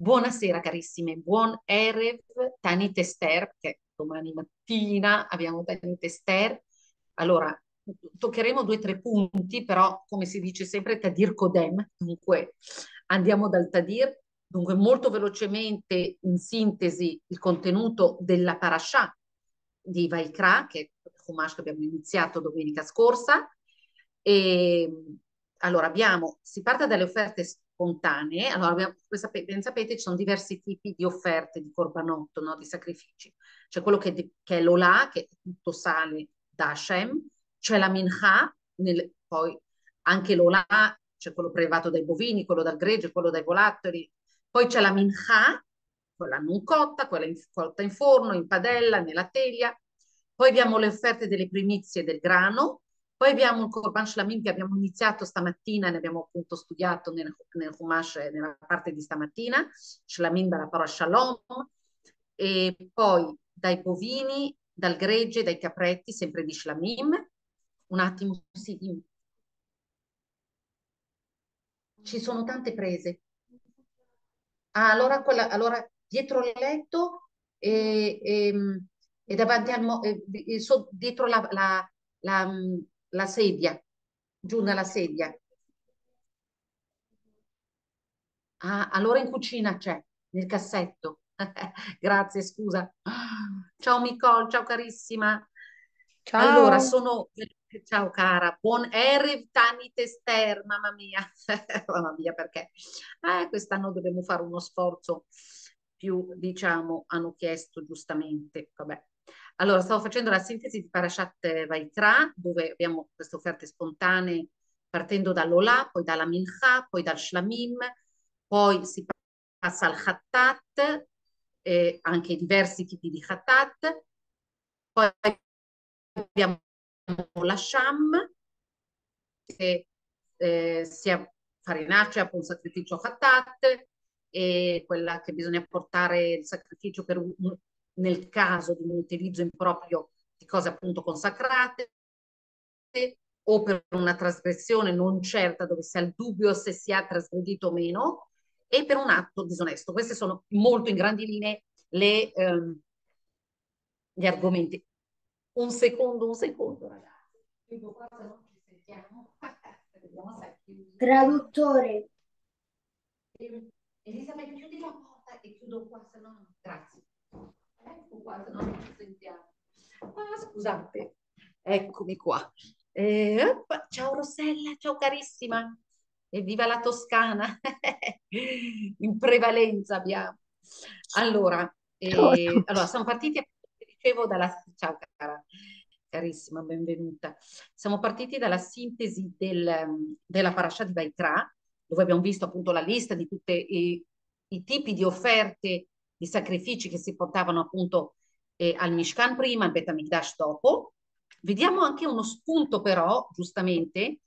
Buonasera carissime, buon Erev Tanit Esther, perché domani mattina abbiamo Tanit Esther. Allora, toccheremo 2 o 3 punti, però come si dice sempre Tadir Kodem, dunque andiamo dal Tadir, dunque molto velocemente in sintesi il contenuto della Parashat di Vaikra, che è il Chumash che abbiamo iniziato domenica scorsa. E allora abbiamo, si parte dalle offerte spontanee. Allora, ben sapete, ci sono diversi tipi di offerte di corbanotto, no? Di sacrifici. C'è quello che è l'Ola, che è tutto sale da Hashem, c'è la Mincha, poi anche l'Ola, c'è quello prelevato dai bovini, quello dal gregge, quello dai volattoli, poi c'è la Mincha, quella non cotta, quella cotta in forno, in padella, nella teglia, poi abbiamo le offerte delle primizie del grano. Poi abbiamo il Corban Shlamim che abbiamo iniziato stamattina, ne abbiamo appunto studiato nel Chumash, nella parte di stamattina, Shlamim dalla parola Shalom, e poi dai bovini, dal gregge, dai capretti, sempre di Shlamim. Un attimo, sì. Ci sono tante prese. Ah, allora, dietro il letto e davanti dietro la sedia, giù dalla sedia. Ah, allora in cucina c'è, nel cassetto. Grazie, scusa. Ciao Nicole, ciao carissima. Ciao. Allora ciao cara, buon Erev Tanit Esther, mamma mia. Mamma mia, perché quest'anno dobbiamo fare uno sforzo più, diciamo, hanno chiesto giustamente, vabbè. Allora, stavo facendo la sintesi di Parashat Vaikra, dove abbiamo queste offerte spontanee partendo dall'Ola, poi dalla Mincha, poi dal Shlamim, poi si passa al Khattat, anche diversi tipi di Khattat, poi abbiamo la Sham, che sia farinacea, poi un sacrificio Khattat, e quella che bisogna portare il sacrificio per nel caso di un utilizzo improprio di cose appunto consacrate o per una trasgressione non certa dove si ha il dubbio se si ha trasgredito o meno e per un atto disonesto. Queste sono molto in grandi linee gli argomenti. Un secondo ragazzi. Vedo qua se non ci sentiamo. Traduttore. Elisabetta, chiudi la porta e chiudo qua, se no grazie. Ecco qua, se non ci sentiamo. Ah, scusate, eccomi qua. Ciao Rossella, ciao carissima. Evviva la Toscana. In prevalenza abbiamo. Allora, allora siamo partiti, dicevo, ciao cara, carissima, benvenuta. Siamo partiti dalla sintesi della Parashat di Vaikra, dove abbiamo visto appunto la lista di tutti i tipi di offerte, di sacrifici che si portavano appunto al Mishkan prima, al Beit HaMikdash dopo. Vediamo anche uno spunto però, giustamente,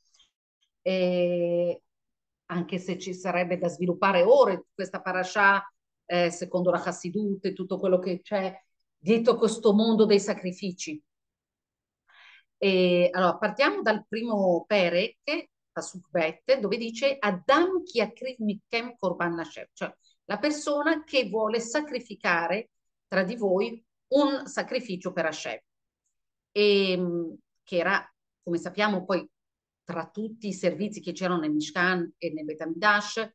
anche se ci sarebbe da sviluppare ore questa parasha, secondo la Hassidut e tutto quello che c'è dietro questo mondo dei sacrifici. E, allora, partiamo dal primo Perek, Pasuk Bet, dove dice Adam ki akriv mikem korban lashem, cioè la persona che vuole sacrificare tra di voi un sacrificio per Hashem, che era, come sappiamo, poi tra tutti i servizi che c'erano nel Mishkan e nel Beit HaMikdash,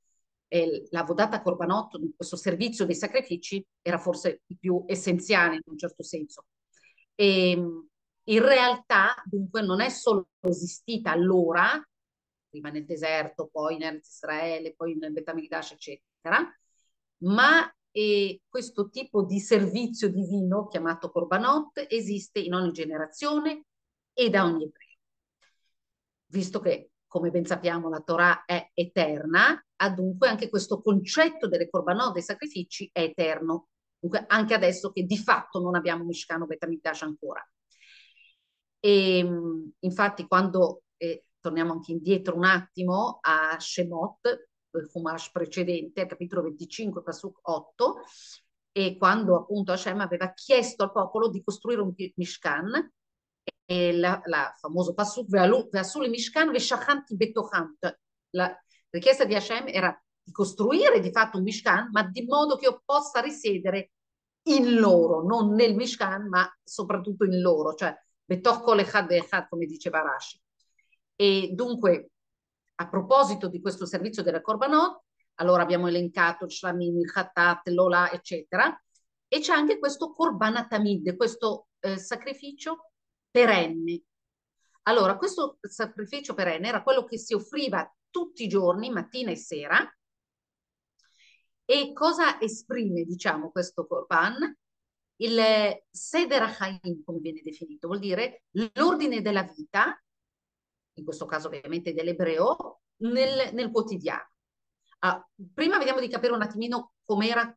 la Vodata Korbanot, questo servizio dei sacrifici, era forse il più essenziale in un certo senso. E, in realtà, dunque, non è solo esistita allora, prima nel deserto, poi in Eretz Israele, poi nel Beit HaMikdash, eccetera, ma questo tipo di servizio divino chiamato Korbanot esiste in ogni generazione e da ogni ebreo. Visto che, come ben sappiamo, la Torah è eterna, dunque anche questo concetto delle Korbanot, dei sacrifici, è eterno. Dunque anche adesso che di fatto non abbiamo Mishkan o Beit HaMikdash ancora. E, infatti quando, torniamo anche indietro un attimo a Shemot, il Chumash precedente, al capitolo 25, Pasuk 8, e quando appunto Hashem aveva chiesto al popolo di costruire un Mishkan, e la famosa Pasuk, la richiesta di Hashem era di costruire di fatto un Mishkan, ma di modo che io possa risiedere in loro, non nel Mishkan, ma soprattutto in loro, cioè come diceva Rashi. E dunque, a proposito di questo servizio della Korbanot, allora abbiamo elencato il Shlamim, il Khattat, l'Ola, eccetera, e c'è anche questo Korban Tamid, questo sacrificio perenne. Allora, questo sacrificio perenne era quello che si offriva tutti i giorni, mattina e sera. E cosa esprime, diciamo, questo Korban? Il Seder Hajim, come viene definito, vuol dire l'ordine della vita, in questo caso ovviamente dell'ebreo, nel quotidiano. Ah, prima vediamo di capire un attimino com'era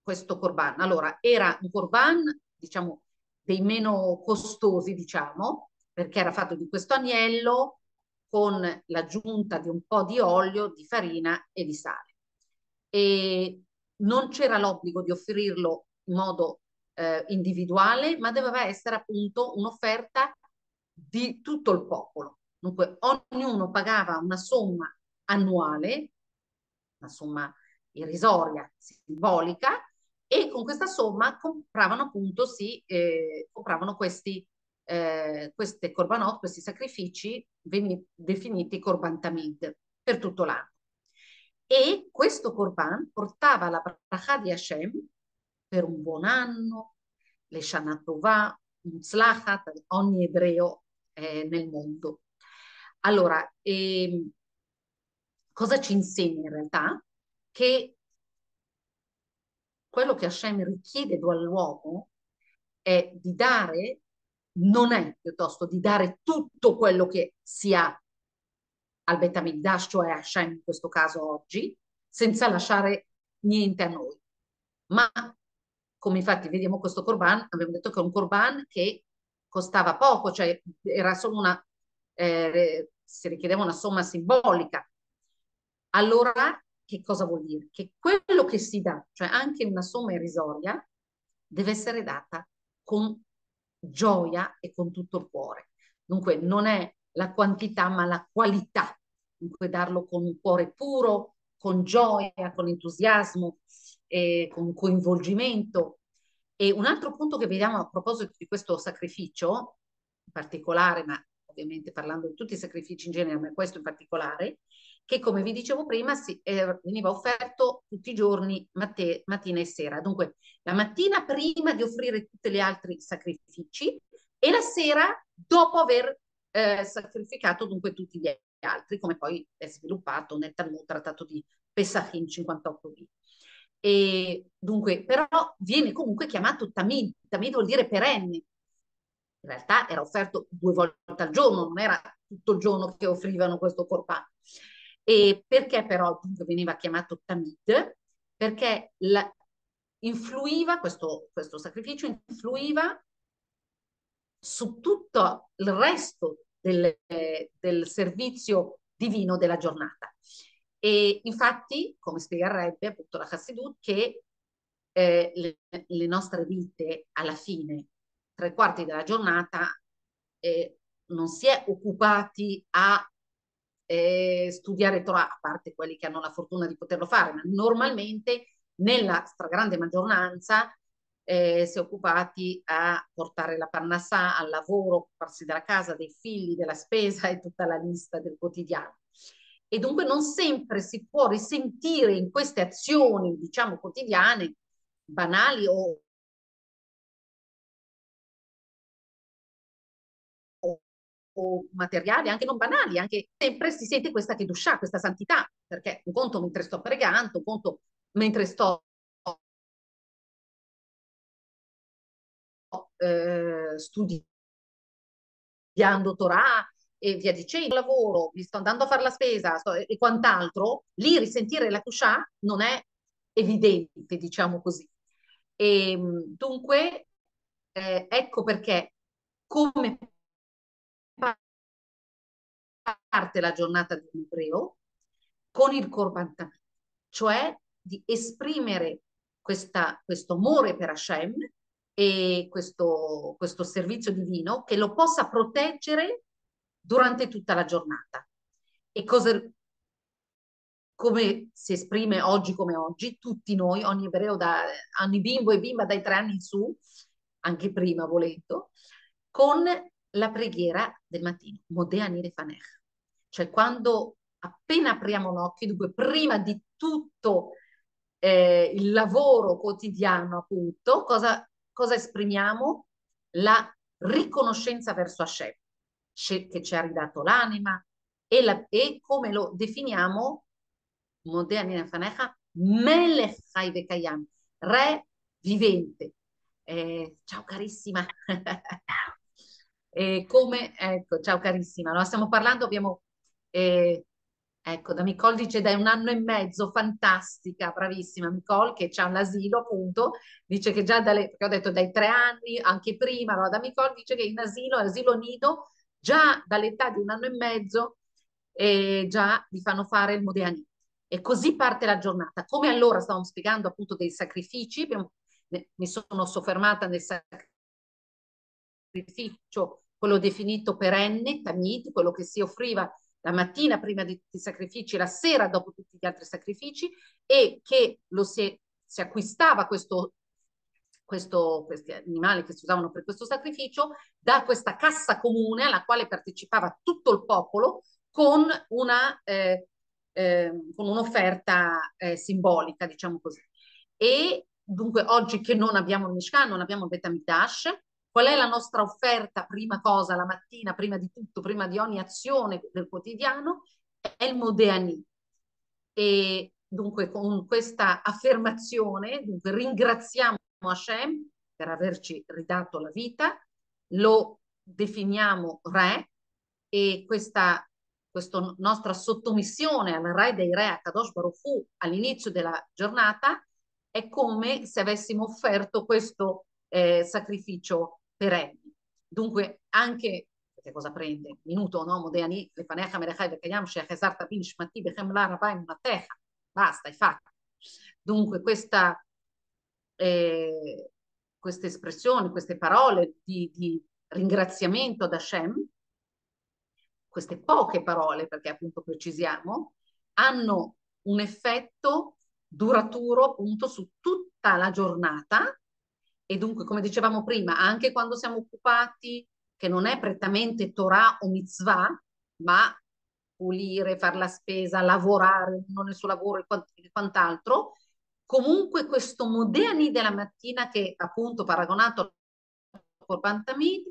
questo Korban. Allora, era un Korban, diciamo, dei meno costosi, diciamo, perché era fatto di questo agnello con l'aggiunta di un po' di olio, di farina e di sale. E non c'era l'obbligo di offrirlo in modo individuale, ma doveva essere appunto un'offerta di tutto il popolo. Dunque ognuno pagava una somma annuale, una somma irrisoria, simbolica, e con questa somma compravano appunto, compravano queste korbanot, questi sacrifici definiti korban tamid per tutto l'anno. E questo korban portava la bracha di Hashem per un buon anno, le Shana Tovah, un tzlachat, ogni ebreo nel mondo. Allora, cosa ci insegna in realtà? Che quello che Hashem richiede dall'uomo è di dare, non è piuttosto di dare tutto quello che si ha al Beit HaMikdash, cioè a Hashem in questo caso oggi, senza lasciare niente a noi. Ma, come infatti vediamo questo Korban, abbiamo detto che è un Korban che costava poco, cioè era solo si richiedeva una somma simbolica. Allora, che cosa vuol dire? Che quello che si dà, cioè anche una somma irrisoria, deve essere data con gioia e con tutto il cuore. Dunque non è la quantità ma la qualità, dunque darlo con un cuore puro, con gioia, con entusiasmo, con coinvolgimento. E un altro punto che vediamo a proposito di questo sacrificio in particolare, ma ovviamente parlando di tutti i sacrifici in genere, ma questo in particolare, che come vi dicevo prima veniva offerto tutti i giorni, mattina e sera. Dunque la mattina prima di offrire tutti gli altri sacrifici e la sera dopo aver sacrificato dunque tutti gli altri, come poi è sviluppato nel Talmud, trattato di Pesachim 58b. E dunque, però viene comunque chiamato Tamid. Tamid vuol dire perenne. In realtà era offerto 2 volte al giorno, non era tutto il giorno che offrivano questo korban. E perché però veniva chiamato Tamid? Perché influiva, questo sacrificio influiva su tutto il resto del servizio divino della giornata. E infatti, come spiegherebbe appunto la Chassidut, che le nostre vite alla fine, 3/4 della giornata, non si è occupati a studiare Torah, a parte quelli che hanno la fortuna di poterlo fare, ma normalmente nella stragrande maggioranza si è occupati a portare la pannassà al lavoro, occuparsi della casa, dei figli, della spesa e tutta la lista del quotidiano. E dunque non sempre si può risentire in queste azioni, diciamo, quotidiane, banali o materiali, anche non banali, anche sempre si sente questa kedusha, questa santità, perché un conto mentre sto pregando, un conto mentre sto studiando Torah e via dicendo, lavoro, mi sto andando a fare la spesa e quant'altro, lì risentire la kedusha non è evidente, diciamo così. E dunque ecco perché come parte la giornata di un ebreo con il Korban Tamid, cioè di esprimere questo amore per Hashem e questo servizio divino che lo possa proteggere durante tutta la giornata. E cosa come si esprime oggi come oggi, tutti noi, ogni ebreo, ogni bimbo e bimba dai 3 anni in su, anche prima volendo, con la preghiera del mattino, Modeh Ani Lefanecha, cioè quando appena apriamo un occhio, dunque prima di tutto il lavoro quotidiano appunto, cosa esprimiamo? La riconoscenza verso Hashem, che ci ha ridato l'anima, e come lo definiamo? Modeh Ani Lefanecha, Melech Hai Vekayam, re vivente. Ciao carissima. Ecco, ciao carissima. No, stiamo parlando, abbiamo ecco, da Nicole dice da 1 anno e mezzo, fantastica, bravissima Nicole, che c'ha un asilo appunto, dice che già perché ho detto dai 3 anni, anche prima, allora da Nicole dice che in asilo, asilo nido, già dall'età di 1 anno e mezzo già vi fanno fare il Modeh Ani. E così parte la giornata. Come allora stavamo spiegando appunto dei sacrifici, mi sono soffermata nel sacrificio, quello definito perenne, Tanit, quello che si offriva la mattina prima di tutti i sacrifici, la sera dopo tutti gli altri sacrifici, e che si acquistava questi animali che si usavano per questo sacrificio da questa cassa comune alla quale partecipava tutto il popolo con un'offerta simbolica, diciamo così. E dunque oggi che non abbiamo il Mishkan, non abbiamo il Beit HaMikdash, qual è la nostra offerta? Prima cosa, la mattina, prima di tutto, prima di ogni azione del quotidiano, è il Modeh Ani. E dunque con questa affermazione, dunque, ringraziamo Hashem per averci ridato la vita, lo definiamo re, e questa nostra sottomissione al re dei re, a Kadosh Baruch Hu, all'inizio della giornata, è come se avessimo offerto questo sacrificio perenne. Dunque anche, che cosa prende? Minuto, no? Modeh Ani Lefanecha Melech Hai Vekayam She'achazarta bi nishmati b'chemla rabba imunatecha. Basta, è fatta. Dunque queste espressioni, queste parole di ringraziamento ad Hashem, queste poche parole, perché appunto precisiamo, hanno un effetto duraturo appunto su tutta la giornata. E dunque, come dicevamo prima, anche quando siamo occupati, che non è prettamente Torah o mitzvah, ma pulire, fare la spesa, lavorare, non il suo lavoro e quant'altro, comunque questo Modeh Ani della mattina, che appunto paragonato al Corban Tamid,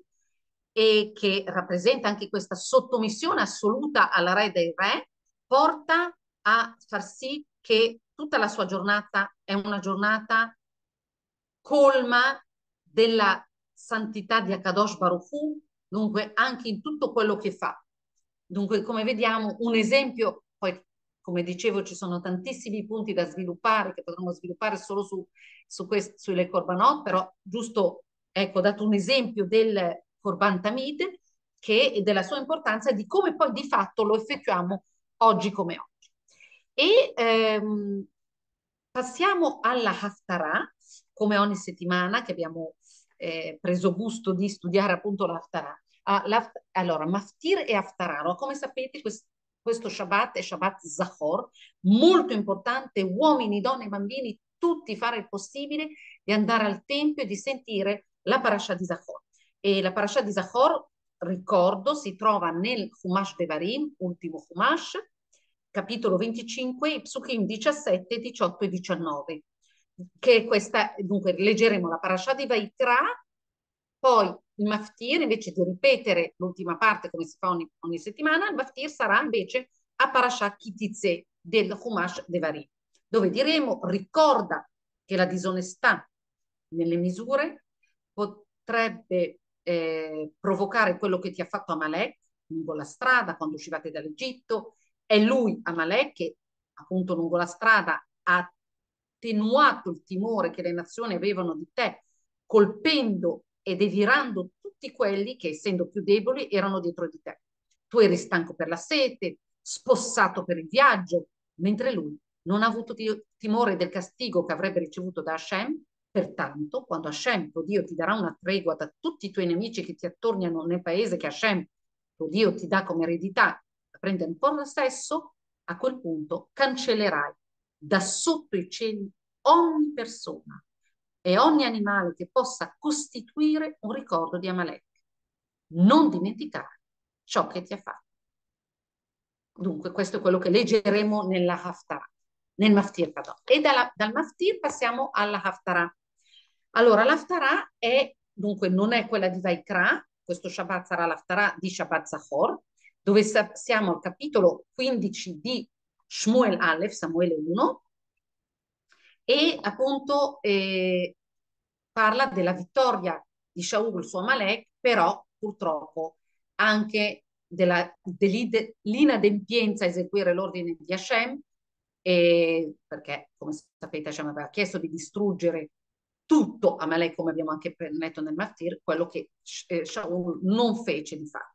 e che rappresenta anche questa sottomissione assoluta al re dei re, porta a far sì che tutta la sua giornata è una giornata colma della santità di Akadosh Baruch Hu, dunque anche in tutto quello che fa. Dunque, come vediamo, un esempio, poi come dicevo ci sono tantissimi punti da sviluppare, che potremmo sviluppare solo sulle Korbanot, però giusto, ecco, ho dato un esempio del Korban Tamid e della sua importanza e di come poi di fatto lo effettuiamo oggi come oggi. E passiamo alla Haftara, come ogni settimana che abbiamo preso gusto di studiare appunto l'Haftarah. Allora, Maftir e Haftarah, no? Come sapete questo Shabbat è Shabbat Zahor, molto importante, uomini, donne, bambini, tutti fare il possibile di andare al Tempio e di sentire la Parashat di Zahor. E la Parashat di Zahor, ricordo, si trova nel Chumash Devarim, ultimo Chumash, capitolo 25, Psuchim 17, 18 e 19. Che questa, dunque leggeremo la Parashat di Vaikra, poi il Maftir, invece di ripetere l'ultima parte come si fa ogni settimana, il Maftir sarà invece a Parashat Kitize del Chumash Devarim, dove diremo: ricorda che la disonestà nelle misure potrebbe provocare quello che ti ha fatto Amalek lungo la strada quando uscivate dall'Egitto. È lui, Amalek, che appunto lungo la strada ha attenuato il timore che le nazioni avevano di te, colpendo e devirando tutti quelli che, essendo più deboli, erano dietro di te. Tu eri stanco per la sete, spossato per il viaggio, mentre lui non ha avuto timore del castigo che avrebbe ricevuto da Hashem. Pertanto, quando Hashem, tuo Dio, ti darà una tregua da tutti i tuoi nemici che ti attorniano nel paese che Hashem, tuo Dio, ti dà come eredità da prendere un po' lo stesso, a quel punto cancellerai da sotto i cieli ogni persona e ogni animale che possa costituire un ricordo di Amalek. Non dimenticare ciò che ti ha fatto. Dunque questo è quello che leggeremo nella Haftara, nel Maftir, pardon. E dal Maftir passiamo alla Haftara. Allora l'Haftara è, dunque non è quella di Vaikra, questo Shabbat sarà l'Haftara di Shabbat Zahor, dove siamo al capitolo 15 di Shmuel Aleph, Samuele 1, e appunto parla della vittoria di Shaul su Amalek, però purtroppo anche dell'inadempienza a eseguire l'ordine di Hashem, perché come sapete Hashem aveva chiesto di distruggere tutto Amalek, come abbiamo anche letto nel Maftir, quello che Shaul non fece di fatto.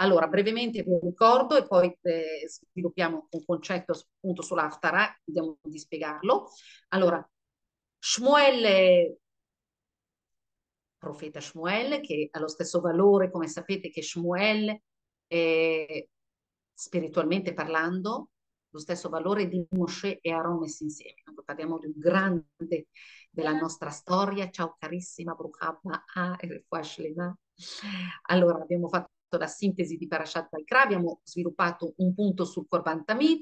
Allora brevemente vi ricordo e poi sviluppiamo un concetto appunto sulla Haftarah, vediamo di spiegarlo. Allora Shmuel, profeta Shmuel, che ha lo stesso valore, come sapete, che Shmuel, spiritualmente parlando, lo stesso valore di Mosè e Aaron messi insieme. Dunque parliamo di un grande della nostra storia. Ciao carissima, Bruchabba A. Allora, abbiamo fatto la sintesi di Parashat Vaikra, abbiamo sviluppato un punto sul Korban Tamid,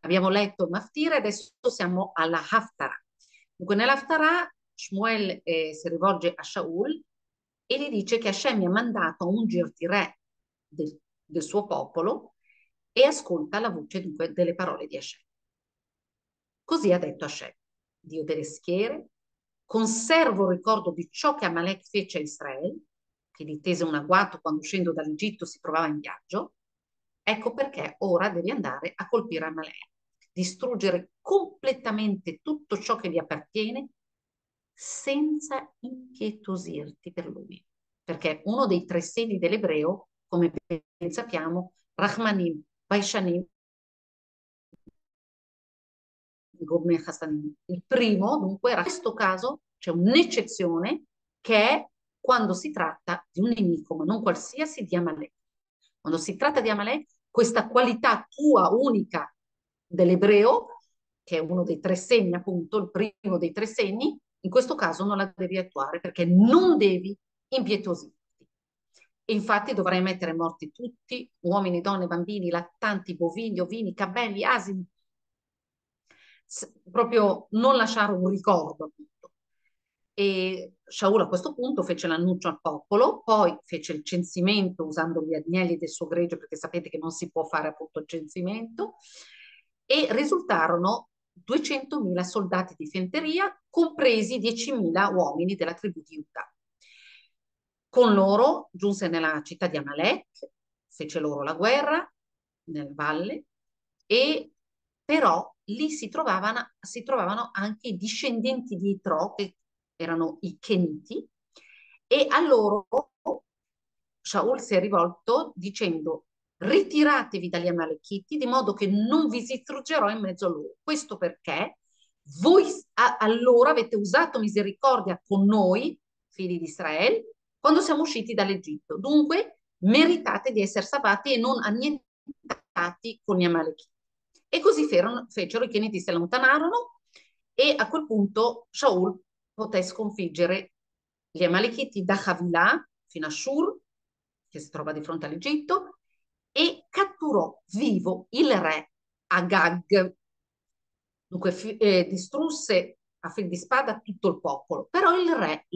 abbiamo letto Maftir e adesso siamo alla Haftarah. Dunque nell'Haftarah Shmuel si rivolge a Shaul e gli dice che Hashem mi ha mandato a ungirti re del suo popolo e ascolta la voce dunque delle parole di Hashem. Così ha detto Hashem, Dio delle schiere, conservo il ricordo di ciò che Amalek fece a Israele, che gli tese un agguato quando uscendo dall'Egitto si trovava in viaggio, ecco perché ora devi andare a colpire Amalek, distruggere completamente tutto ciò che gli appartiene senza impietosirti per lui, perché uno dei tre sedi dell'ebreo, come ben sappiamo, Rahmanim, Baishanim, il primo, dunque, in questo caso c'è un'eccezione che è quando si tratta di un nemico, ma non qualsiasi, di Amalek. Quando si tratta di Amalek, questa qualità tua unica dell'ebreo, che è uno dei tre segni, appunto, il primo dei tre segni, in questo caso non la devi attuare perché non devi impietosirti. E infatti dovrai mettere morti tutti, uomini, donne, bambini, lattanti, bovini, ovini, cabelli, asini. Proprio non lasciare un ricordo, appunto. E Shaul a questo punto fece l'annuncio al popolo, poi fece il censimento usando gli agnelli del suo gregge, perché sapete che non si può fare appunto il censimento, e risultarono 200.000 soldati di fanteria, compresi 10.000 uomini della tribù di Juda. Con loro giunse nella città di Amalek, fece loro la guerra nel valle, e però lì si trovavano anche i discendenti di Itro, che erano i Keniti, e a loro Shaul si è rivolto dicendo: ritiratevi dagli Amalekiti di modo che non vi distruggerò in mezzo a loro. Questo perché voi allora avete usato misericordia con noi, figli di Israele, quando siamo usciti dall'Egitto. Dunque meritate di essere salvati e non annientati con gli Amalekiti. E così fecero, i Keniti si allontanarono e a quel punto Shaul poté sconfiggere gli Amalekiti da Havilah fino a Shur, che si trova di fronte all'Egitto, e catturò vivo il re Agag. Dunque distrusse a fil di spada tutto il popolo, però il re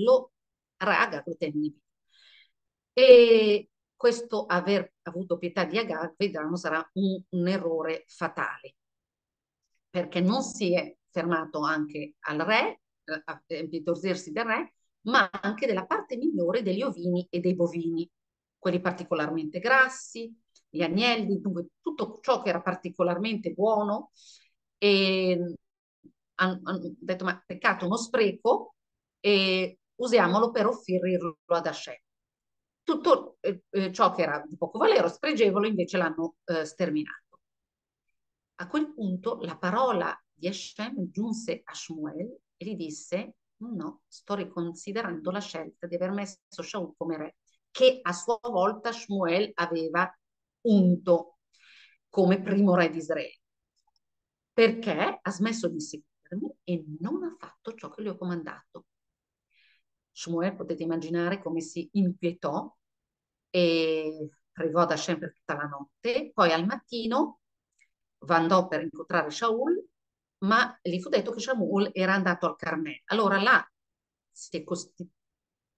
Agag lo tenne. E questo aver avuto pietà di Agag, vedranno, sarà un errore fatale, perché non si è fermato anche al re, a impietosirsi del re, ma anche della parte migliore degli ovini e dei bovini, quelli particolarmente grassi, gli agnelli, dunque tutto ciò che era particolarmente buono. E hanno detto: ma peccato, uno spreco, e usiamolo per offrirlo ad Hashem. Tutto ciò che era di poco valero, spregevole, invece l'hanno sterminato. A quel punto la parola di Hashem giunse a Shmuel e gli disse: no, sto riconsiderando la scelta di aver messo Shaul come re, che a sua volta Shmuel aveva unto come primo re di Israele. perché ha smesso di seguirmi e non ha fatto ciò che gli ho comandato. Shmuel, potete immaginare come si inquietò e pregò ad Hashem per tutta la notte. Poi al mattino andò per incontrare Shaul, ma gli fu detto che Shaul era andato al Carmel. Allora là si è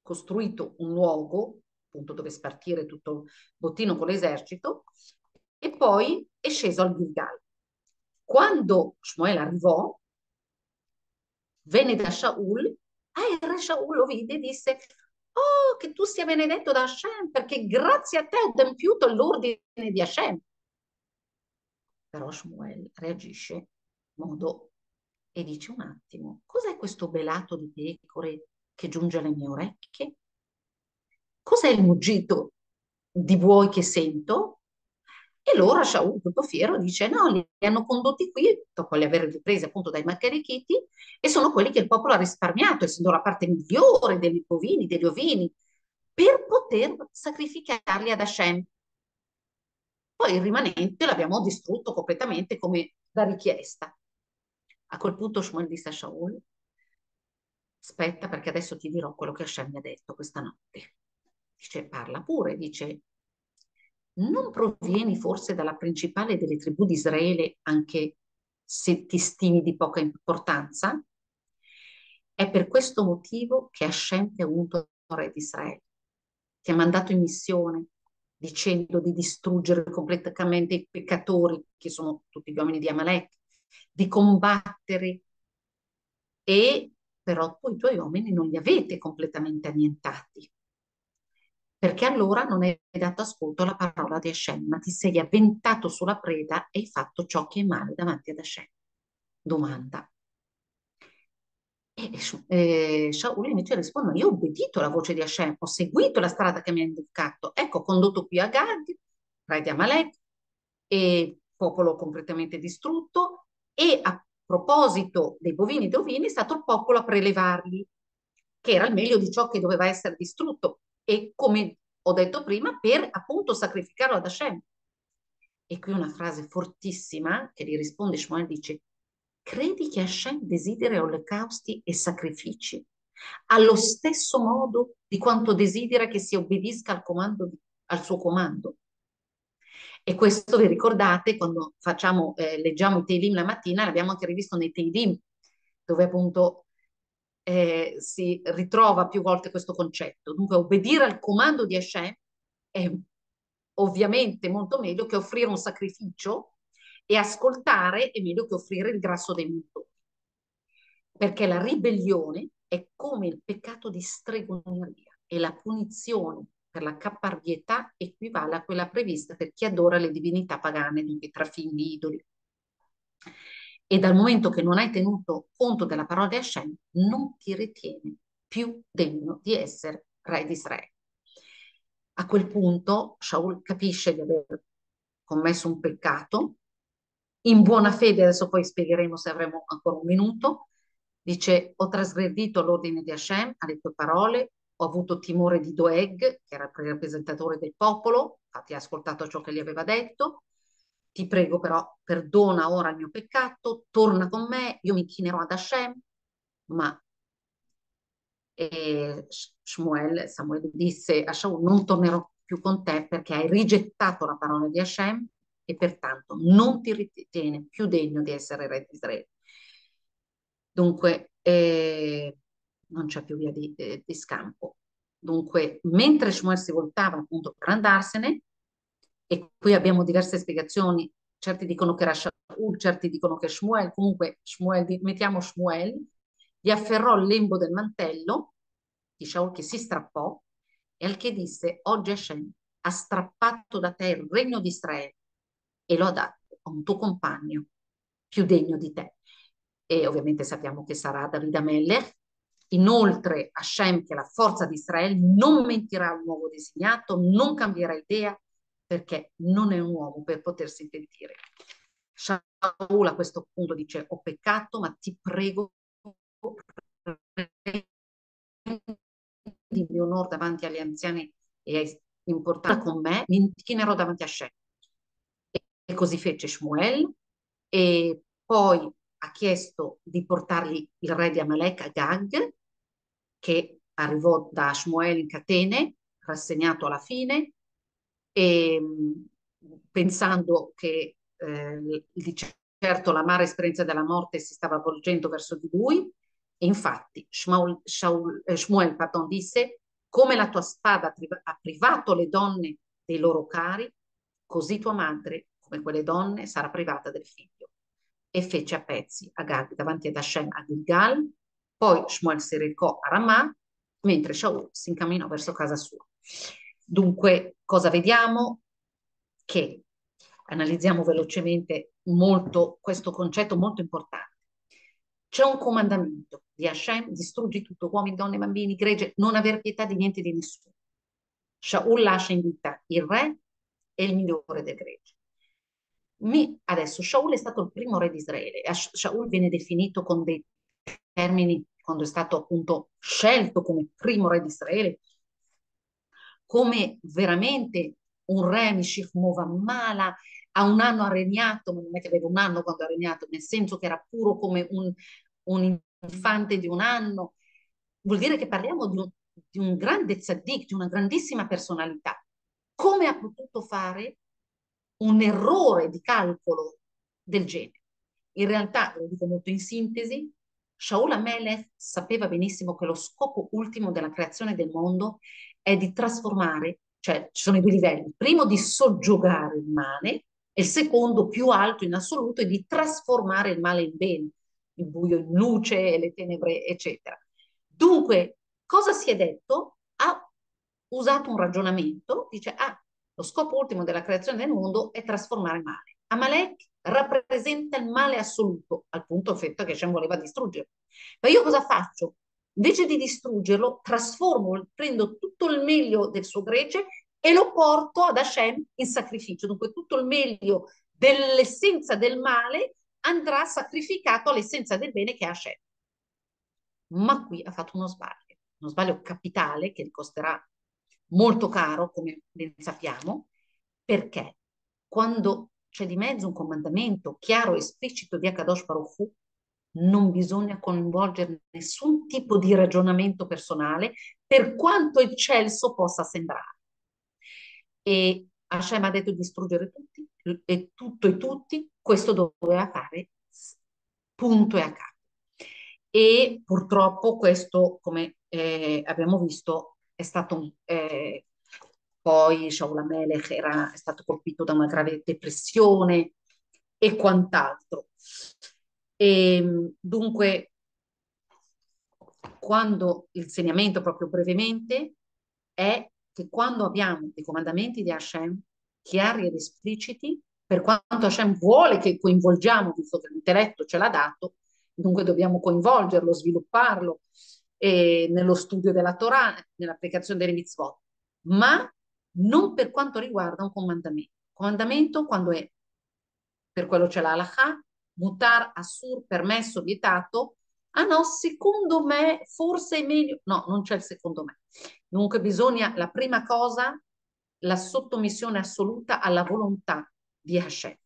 costruito un luogo, appunto, dove spartire tutto il bottino con l'esercito, e poi è sceso al Gilgal. Quando Shmuel arrivò, venne da Shaul, e il re Shaul lo vide e disse: «Oh, che tu sia benedetto da Hashem, perché grazie a te ho adempiuto l'ordine di Hashem». Però Shmuel reagisce in modo e dice: «Un attimo, cos'è questo belato di pecore che giunge alle mie orecchie? Cos'è il muggito di buoi che sento?» E allora Shaul, tutto fiero, dice: «No, li hanno condotti qui, dopo li aver ripresi appunto dai macarichiti, e sono quelli che il popolo ha risparmiato, essendo la parte migliore degli bovini, degli ovini, per poter sacrificarli ad Hashem. Poi il rimanente l'abbiamo distrutto completamente come da richiesta». A quel punto Shmuel disse a Shaul: «Aspetta, perché adesso ti dirò quello che Hashem mi ha detto questa notte». Dice: «Parla pure». Dice: «Non provieni forse dalla principale delle tribù di Israele, anche se ti stimi di poca importanza? È per questo motivo che Hashem ti ha unto re di Israele. Ti ha mandato in missione dicendo di distruggere completamente i peccatori, che sono tutti gli uomini di Amalek, di combattere, e però poi i tuoi uomini non li avete completamente annientati, perché allora non hai dato ascolto alla parola di Hashem, ma ti sei avventato sulla preda e hai fatto ciò che è male davanti ad Hashem». Domanda. E Shaul invece risponde: «Io ho obbedito alla voce di Hashem, ho seguito la strada che mi ha indicato. Ecco, ho condotto qui Agag, re di Amalek, e popolo completamente distrutto, e a proposito dei bovini e dei ovini è stato il popolo a prelevarli, che era il meglio di ciò che doveva essere distrutto, e come ho detto prima, per appunto sacrificarlo ad Hashem». E qui una frase fortissima che gli risponde Shmuel, dice: «Credi che Hashem desideri olocausti e sacrifici allo stesso modo di quanto desidera che si obbedisca al suo comando?» E questo vi ricordate quando leggiamo i Teidim la mattina, l'abbiamo anche rivisto nei Teidim, dove appunto si ritrova più volte questo concetto. Dunque, obbedire al comando di Hashem è ovviamente molto meglio che offrire un sacrificio, e ascoltare è meglio che offrire il grasso dei montoni, perché la ribellione è come il peccato di stregoneria, e la punizione per la caparbietà equivale a quella prevista per chi adora le divinità pagane, dunque trafigni, idoli. E dal momento che non hai tenuto conto della parola di Hashem, non ti ritiene più degno di essere re di Israele». A quel punto Shaul capisce di aver commesso un peccato, in buona fede, adesso poi spiegheremo se avremo ancora un minuto, dice: «Ho trasgredito l'ordine di Hashem, alle tue parole, ho avuto timore di Doeg, che era il rappresentatore del popolo, infatti ha ascoltato ciò che gli aveva detto. Ti prego però, perdona ora il mio peccato, torna con me, io mi chinerò ad Hashem». Ma Samuele disse a Shaul: «Non tornerò più con te, perché hai rigettato la parola di Hashem e pertanto non ti ritiene più degno di essere re di Israele». Dunque non c'è più via di scampo. Dunque, mentre Shmuel si voltava appunto per andarsene, e qui abbiamo diverse spiegazioni, certi dicono che era Shaul, certi dicono che Shmuel, comunque Shmuel, mettiamo Shmuel, gli afferrò il lembo del mantello di Shaul che si strappò, e al che disse: «Oggi Hashem ha strappato da te il regno di Israele e lo ha dato a un tuo compagno più degno di te». E ovviamente sappiamo che sarà David Amelech. Inoltre Hashem, che è la forza di Israele, non mentirà al nuovo designato, non cambierà idea, perché non è un uomo per potersi pentire. Shaul a questo punto dice: «Ho peccato, ma ti prego, rendimi onore davanti agli anziani e ai importanti con me, mi inchinerò davanti a Hashem». E così fece Shmuel, e Poi ha chiesto di portargli il re di Amalek, Agag, che arrivò da Shmuel in catene, rassegnato alla fine, e pensando che di certo l'amara esperienza della morte si stava volgendo verso di lui. E infatti Shmuel disse: come la tua spada ha privato le donne dei loro cari, così tua madre, come quelle donne, sarà privata del figlio. E fece a pezzi Agag davanti ad Hashem a Gilgal. Poi Shmuel si recò a Ramah, mentre Shaul si incamminò verso casa sua. Dunque, cosa vediamo? Che analizziamo velocemente molto questo concetto molto importante. C'è un comandamento di Hashem: distruggi tutto, uomini, donne, bambini, gregge, non aver pietà di niente e di nessuno. Shaul lascia in vita il re e il migliore del gregge. Adesso Shaul è stato il primo re di Israele. Shaul viene definito con dei termini, quando è stato appunto scelto come primo re di Israele, come veramente un re Mishloch Manot. A un anno ha regnato, ma non è che aveva un anno quando ha regnato, nel senso che era puro come un infante di un anno. Vuol dire che parliamo di un grande tzaddik, di una grandissima personalità. Come ha potuto fare un errore di calcolo del genere? In realtà, lo dico molto in sintesi, Shaul Amelech sapeva benissimo che lo scopo ultimo della creazione del mondo è di trasformare, cioè ci sono i due livelli, primo di soggiogare il male, e il secondo, più alto in assoluto, è di trasformare il male in bene, il buio in luce, le tenebre, eccetera. Dunque, cosa si è detto? Ha usato un ragionamento, dice, lo scopo ultimo della creazione del mondo è trasformare il male. Amalek rappresenta il male assoluto, al punto effetto che Hashem voleva distruggerlo. Ma io cosa faccio? Invece di distruggerlo, prendo tutto il meglio del suo gregge e lo porto ad Hashem in sacrificio. Dunque tutto il meglio dell'essenza del male andrà sacrificato all'essenza del bene, che è Hashem. Ma qui ha fatto uno sbaglio capitale che gli costerà molto caro, come ben sappiamo, perché quando c'è di mezzo un comandamento chiaro e esplicito di Kadosh Baruch, non bisogna coinvolgere nessun tipo di ragionamento personale, per quanto eccelso possa sembrare. E Hashem ha detto di distruggere tutti, e tutto e tutti, questo doveva fare punto e a capo. E purtroppo questo, come abbiamo visto, è stato poi Shaul Amelech è stato colpito da una grave depressione e quant'altro. E dunque, quando l'insegnamento, proprio brevemente, è che quando abbiamo i comandamenti di Hashem chiari ed espliciti, per quanto Hashem vuole che coinvolgiamo, visto che l'intelletto ce l'ha dato, dunque dobbiamo coinvolgerlo, svilupparlo nello studio della Torah, nell'applicazione delle mitzvot, ma non per quanto riguarda un comandamento. Comandamento, quando è, per quello c'è la halakha, mutar, assur, permesso, vietato. Ah no, secondo me forse è meglio. No, non c'è il secondo me. Dunque bisogna, la prima cosa, la sottomissione assoluta alla volontà di Hashem.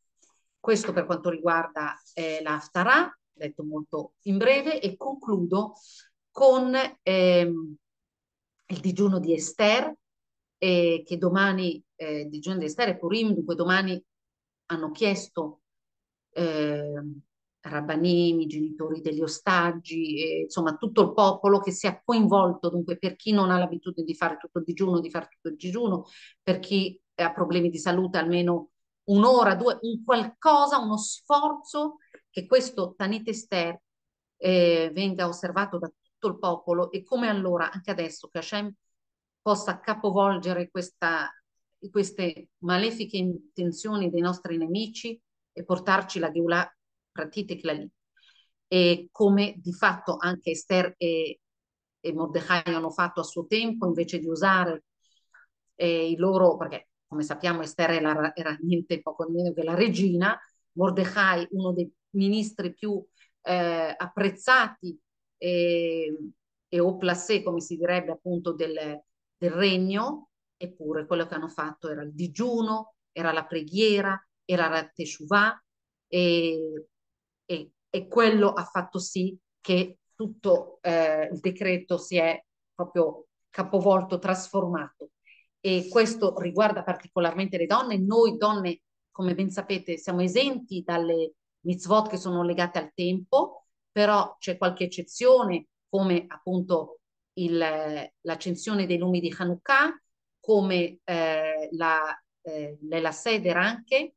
Questo per quanto riguarda la Haftara, detto molto in breve, e concludo con il digiuno di Esther, che domani, il digiuno di Esther e Purim, dunque domani hanno chiesto Rabbanim, i genitori degli ostaggi, insomma tutto il popolo che sia coinvolto. Dunque, per chi non ha l'abitudine di fare tutto il digiuno, di fare tutto il digiuno, per chi ha problemi di salute, almeno un'ora, due, un qualcosa, uno sforzo, che questo Tanit Esther venga osservato da tutto il popolo, e come allora anche adesso che Hashem possa capovolgere queste malefiche intenzioni dei nostri nemici e portarci la Geulah lì. E come di fatto anche Esther e Mordechai hanno fatto a suo tempo, invece di usare i loro, perché come sappiamo Esther era niente poco meno che la regina, Mordechai uno dei ministri più apprezzati e au placé, come si direbbe appunto, del regno. Eppure quello che hanno fatto era il digiuno, era la preghiera, era la teshuvah, e quello ha fatto sì che tutto il decreto si è proprio capovolto, trasformato, e questo riguarda particolarmente le donne. Noi donne, come ben sapete, siamo esenti dalle mitzvot che sono legate al tempo, però c'è qualche eccezione, come appunto l'accensione dei lumi di Hanukkah, come la Seder anche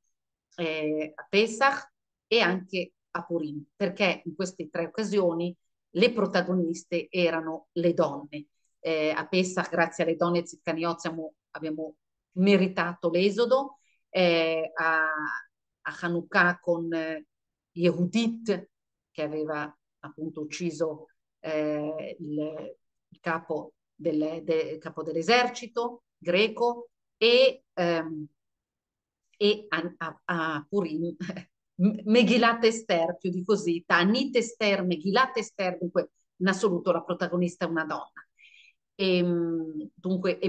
a Pesach e anche a Purim, perché in queste tre occasioni le protagoniste erano le donne. A Pesach, grazie alle donne Zitkaniot, abbiamo meritato l'esodo, a Hanukkah con Yehudit, che aveva appunto ucciso il capo dell'esercito greco, e a Purim Meghila Ester, più di così, Tanit Esther, Meghila Ester, dunque in assoluto la protagonista è una donna. E dunque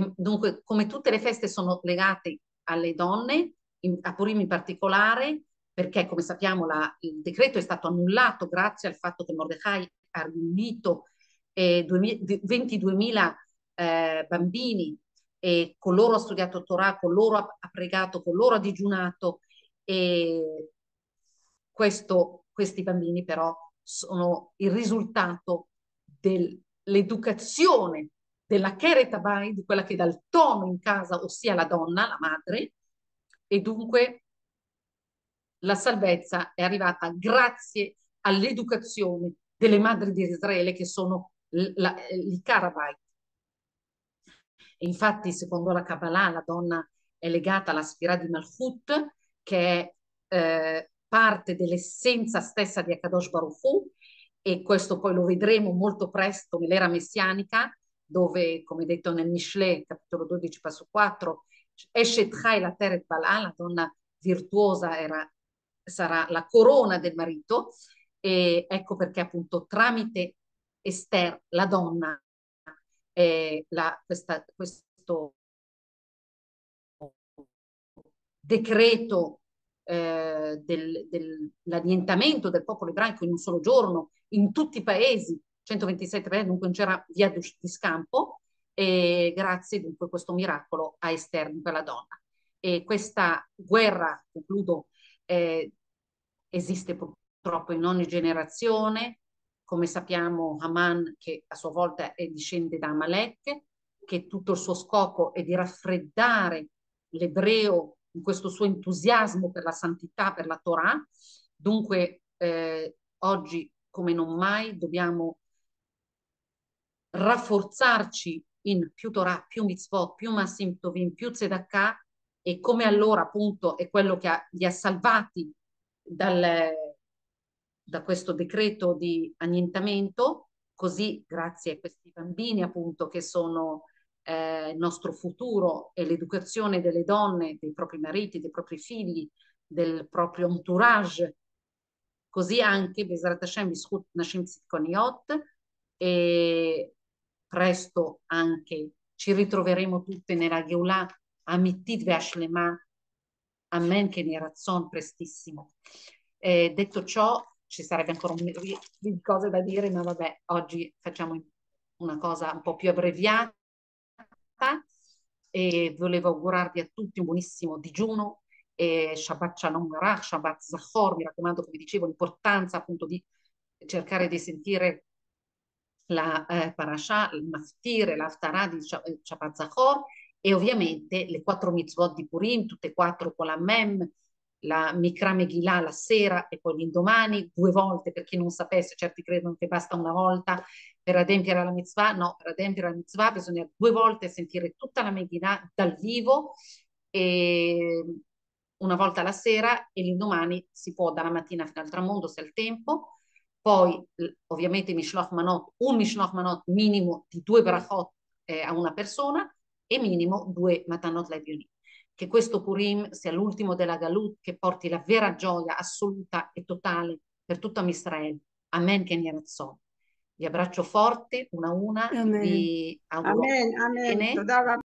come tutte le feste sono legate alle donne, a Purim in particolare, perché come sappiamo il decreto è stato annullato grazie al fatto che Mordechai ha riunito 22.000 bambini, e con loro ha studiato Torah, con loro ha pregato, con loro ha digiunato, e questi bambini però sono il risultato dell'educazione della Keretabai, di quella che dà il tono in casa, ossia la donna, la madre, e dunque la salvezza è arrivata grazie all'educazione delle madri di Israele, che sono i Karabait. Infatti, secondo la Kabbalah, la donna è legata alla Sfirah di Malchut, che è parte dell'essenza stessa di Akadosh Baruch Hu, e questo poi lo vedremo molto presto nell'era messianica, dove, come detto nel Mishle, capitolo 12, passo 4, Eshet Chai la Teret Bala, la donna virtuosa sarà la corona del marito, e ecco perché appunto tramite Esther, la donna, questo decreto dell'annientamento del popolo ebraico in un solo giorno, in tutti i paesi, 127 paesi, dunque non c'era via di scampo, e grazie dunque a questo miracolo a Esther, per la donna. E questa guerra, concludo, esiste purtroppo in ogni generazione. Come sappiamo, Haman, che a sua volta discende da Amalek, che tutto il suo scopo è di raffreddare l'ebreo in questo suo entusiasmo per la santità, per la Torah. Dunque oggi come non mai dobbiamo rafforzarci in più Torah, più mitzvot, più Masim Tovim, più Tzedakah, e come allora appunto è quello che li ha salvati da questo decreto di annientamento. Così grazie a questi bambini appunto, che sono il nostro futuro, e l'educazione delle donne, dei propri mariti, dei propri figli, del proprio entourage, così anche Bezrat Hashem Bizchut Nashim Tzidkoniot, e presto anche ci ritroveremo tutte nella Geulah Amitit Ve'Ashlema, Amen, che ne razzon prestissimo. Detto ciò, ci sarebbe ancora un milione di cose da dire, ma vabbè, oggi facciamo una cosa un po' più abbreviata, e volevo augurarvi a tutti un buonissimo digiuno, e Shabbat Shalom Rach, Shabbat Zahor. Mi raccomando, come dicevo, l'importanza appunto di cercare di sentire la parasha, il maftire, l'Haftara di Shabbat Zahor, e ovviamente le 4 mitzvot di Purim, tutte e 4 con la mem, la Mikra Megillah la sera e poi l'indomani, 2 volte, per chi non sapesse, certi credono che basta una volta per adempiere la mitzvah. No, per adempiere la mitzvah bisogna 2 volte sentire tutta la Megillah dal vivo, e una volta la sera, e l'indomani si può dalla mattina fino al tramonto se ha il tempo. Poi ovviamente Mishloch Manot, un Mishloch Manot minimo di 2 brachot a una persona, e minimo 2 matanot levioni. Che questo Purim sia l'ultimo della Galut, che porti la vera gioia assoluta e totale per tutto Israele. Amen, che ne razzò. Vi abbraccio forte, una a una. Amen. Vi auguro. Amen.